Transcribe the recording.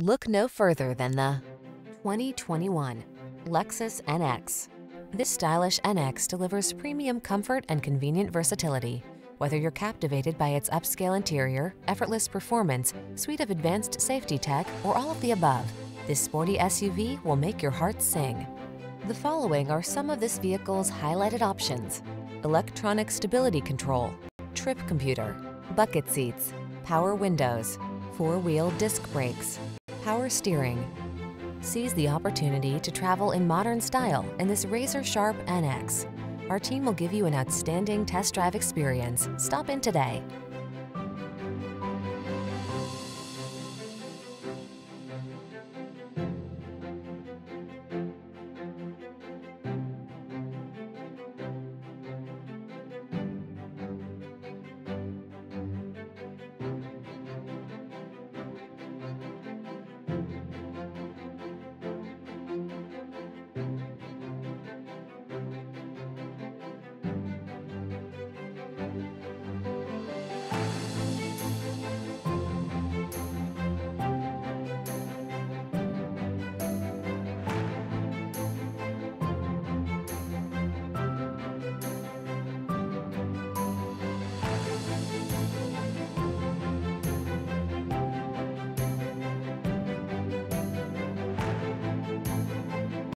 Look no further than the 2021 Lexus NX. This stylish NX delivers premium comfort and convenient versatility. Whether you're captivated by its upscale interior, effortless performance, suite of advanced safety tech, or all of the above, this sporty SUV will make your heart sing. The following are some of this vehicle's highlighted options: electronic stability control, trip computer, bucket seats, power windows, four-wheel disc brakes, power steering. Seize the opportunity to travel in modern style in this razor-sharp NX. Our team will give you an outstanding test drive experience. Stop in today.